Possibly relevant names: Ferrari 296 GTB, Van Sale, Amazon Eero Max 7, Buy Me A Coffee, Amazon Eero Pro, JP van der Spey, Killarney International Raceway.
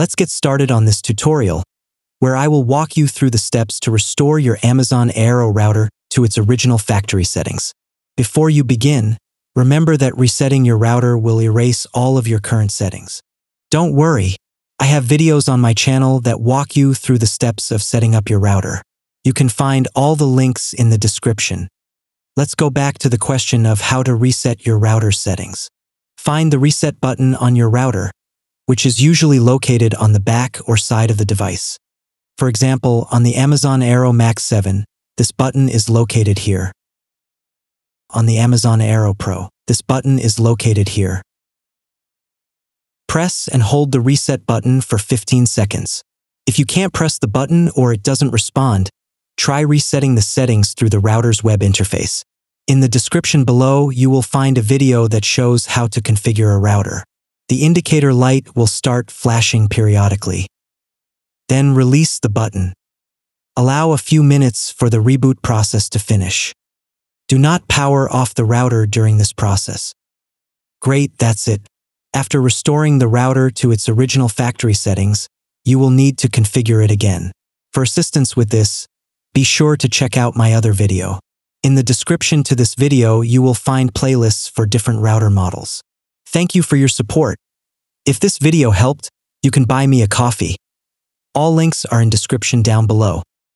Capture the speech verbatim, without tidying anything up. Let's get started on this tutorial, where I will walk you through the steps to restore your Amazon Eero router to its original factory settings. Before you begin, remember that resetting your router will erase all of your current settings. Don't worry, I have videos on my channel that walk you through the steps of setting up your router. You can find all the links in the description. Let's go back to the question of how to reset your router settings. Find the reset button on your router, which is usually located on the back or side of the device. For example, on the Amazon Eero Max seven, this button is located here. On the Amazon Eero Pro, this button is located here. Press and hold the reset button for fifteen seconds. If you can't press the button or it doesn't respond, try resetting the settings through the router's web interface. In the description below, you will find a video that shows how to configure a router. The indicator light will start flashing periodically. Then release the button. Allow a few minutes for the reboot process to finish. Do not power off the router during this process. Great, that's it. After restoring the router to its original factory settings, you will need to configure it again. For assistance with this, be sure to check out my other video. In the description to this video, you will find playlists for different router models. Thank you for your support. If this video helped, you can buy me a coffee. All links are in description down below.